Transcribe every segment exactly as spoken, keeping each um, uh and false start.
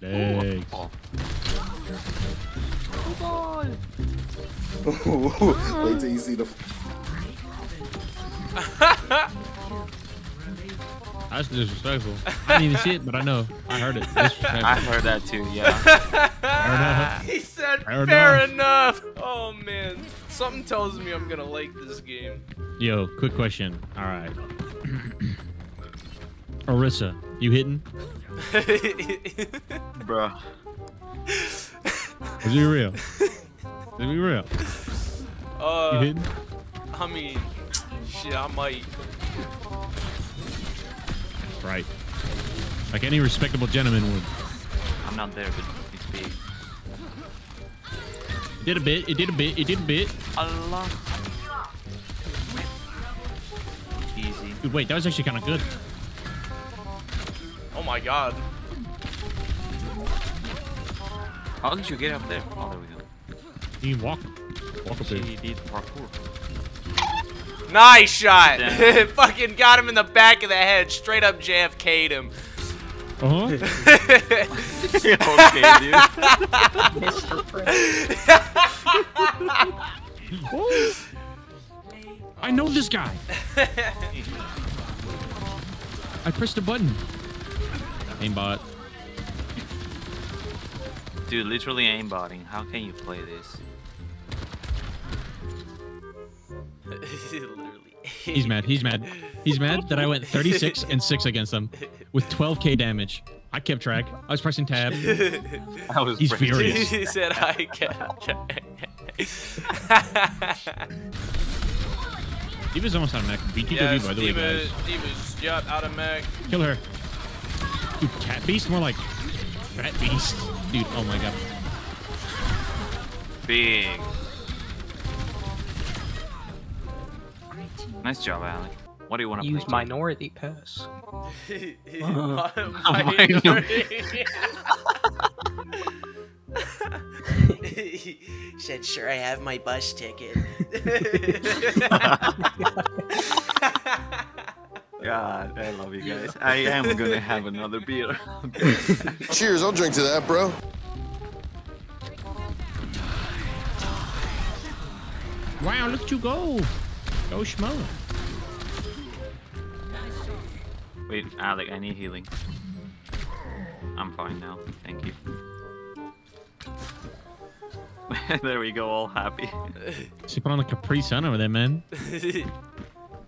Thanks. Oh, oh. Oh, wait till you see the. That's disrespectful. I didn't even see it, but I know. I heard it. I heard that too, yeah. Fair enough. He said fair, fair enough. enough. Oh, man. Something tells me I'm going to like this game. Yo, quick question. All right. Orisa, you hitting? Bruh. Let's be real. Let's be real. Uh, you hitting? I mean, shit, I might. Right. Like any respectable gentleman would. I'm not there, but it's big. Did a bit, it did a bit, it did a bit. Allah. Easy. Dude, wait, that was actually kind of good. Oh my god. How did you get up there? Oh, there we go. You can walk. Walk up there. He did parkour. Nice shot! Fucking got him in the back of the head. Straight up J F K'd him. Uh-huh. Okay, dude. Oh. I know this guy. I pressed a button. Aimbot. Dude, literally aimbotting. How can you play this? He's mad. He's mad. He's mad that I went thirty-six and six against them with twelve K damage. I kept track. I was pressing tab. I was He's furious. He said I kept track. Diva's almost out of mech. We can yes, go Diva, by the Diva, way, guys. Diva's yep, out of mech. Kill her. Dude, cat beast? More like fat beast. Dude, oh my god. Big. Nice job, Alec. What do you want to play? Use minority pass. uh, minority. Said, sure, I have my bus ticket. God, I love you guys. I am gonna have another beer. Cheers, I'll drink to that, bro. Wow, look at you go. Go Schmo. Wait, Alec, I need healing. I'm fine now, thank you. There we go, all happy. Sipping on the Capri Sun over there, man.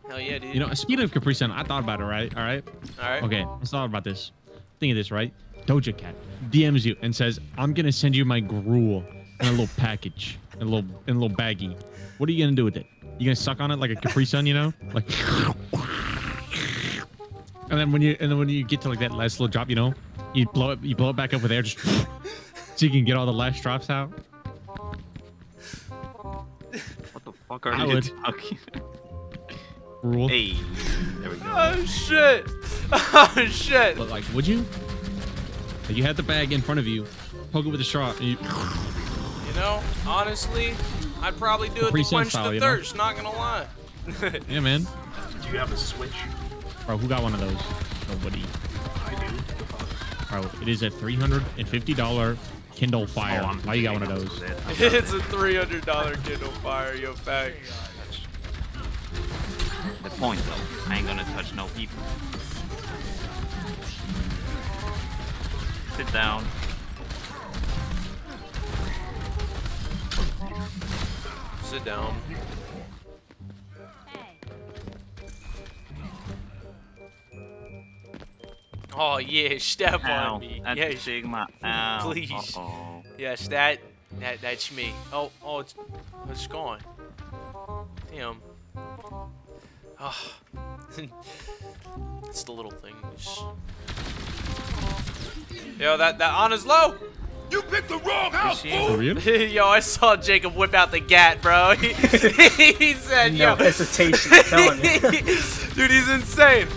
Hell yeah, dude. You know, speaking of Capri Sun, I thought about it, right? All right? All right. Okay, I thought about this. Think of this, right? Doja Cat D Ms you and says, I'm going to send you my gruel in a little package, in a little, in a little baggie. What are you going to do with it? You gonna suck on it like a Capri Sun, you know? Like, and then when you and then when you get to like that last little drop, you know, you blow it, you blow it back up with air, just so you can get all the last drops out. What the fuck are I you would. talking? Rule. Hey, there we go. Oh shit! Oh shit! But like, would you? Like, you had the bag in front of you, poke it with a straw, and you. You know, honestly. I'd probably do it to quench the thirst, not gonna lie. Yeah, man. Do you have a Switch? Bro, who got one of those? Nobody. I do. Bro, it is a three hundred fifty dollar Kindle Fire. Oh, why you got one of those? It's a three hundred dollar Kindle Fire, yo, fact. The point, though, I ain't gonna touch no people. Sit down. Sit down. Oh yeah, step Ow, on me. That's yeah, Sigma. Ow. Please. Uh-oh. Yes, that, that, that's me. Oh, oh, it's, it's gone. Damn. Oh. It's the little things. Yo, that, that honors low. You picked the wrong house, fool! Yo, I saw Jacob whip out the gat, bro. He, he said, yo. No hesitation, telling you. Dude, he's insane.